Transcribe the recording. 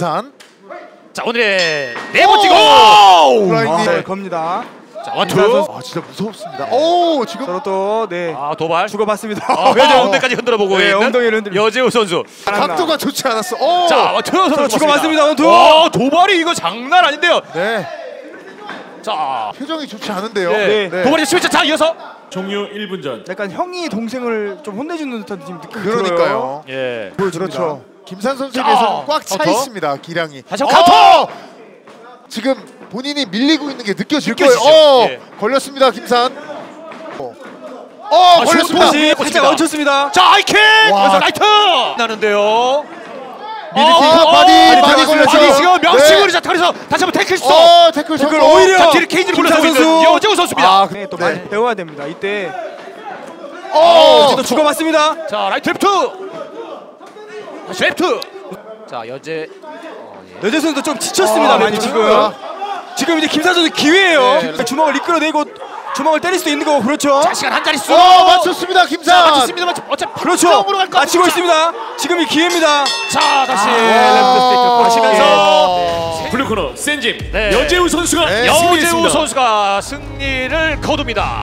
김산. 자, 오늘의 네 번째 골! 블라인딩 겁니다. 자, 원투. 아, 진짜 무섭습니다. 오, 지금 저로 또 네. 아, 도발. 죽어봤습니다. 아, 엉덩이까지 흔들어 보고 네, 있는 엉덩이를 흔들어. 여제우 선수. 각도가 좋지 않았어. 오! 자, 원투 선수 죽어봤습니다. 원투. 와, 도발이 이거 장난 아닌데요. 네. 자, 표정이 좋지 않은데요. 네. 네. 네. 도발이 실제 자, 이어서 종료 1분 전. 약간 형이 동생을 좀 혼내주는 듯한 느낌이 그러니까요. 들어요. 예. 그렇죠. 김산 선수에 대해서 꽉 차 있습니다. 기량이. 다시 카터! 지금 본인이 밀리고 있는 게 느껴질 느껴지죠. 거예요. 예. 걸렸습니다. 김산. 아, 걸렸습니다. 살짝 얹혔습니다. 자, 아이킥! 그래서 라이트! 나는데요. 미드킥 바디 많이 걸렸죠. 바디 지금 명칭으로 네. 자, 그래서 다시 한번 태클 쏘. 태클 성공. 오히려 자, 뒤를 케인지를 불러서 있는 여제우 선수입니다. 아, 네, 또 많이 네. 배워야 됩니다. 이때 또 죽어봤습니다. 자, 라이트 랩투! 쉐프트! 자, 예. 여제 선수도 좀 지쳤습니다. 많이 지금 이제 김산 선수 기회예요. 네, 주먹을 이끌어내고 주먹을 때릴 수도 있는 거고. 그렇죠. 자, 시간 한 자릿수. 맞췄습니다. 김산. 자, 맞췄습니다. 어차피 그렇죠. 맞히고 있습니다. 지금이 기회입니다. 자, 다시 랩트 스테이크 하시면서 블루코너 쎈짐. 여제우 선수가 승리를 거둡니다.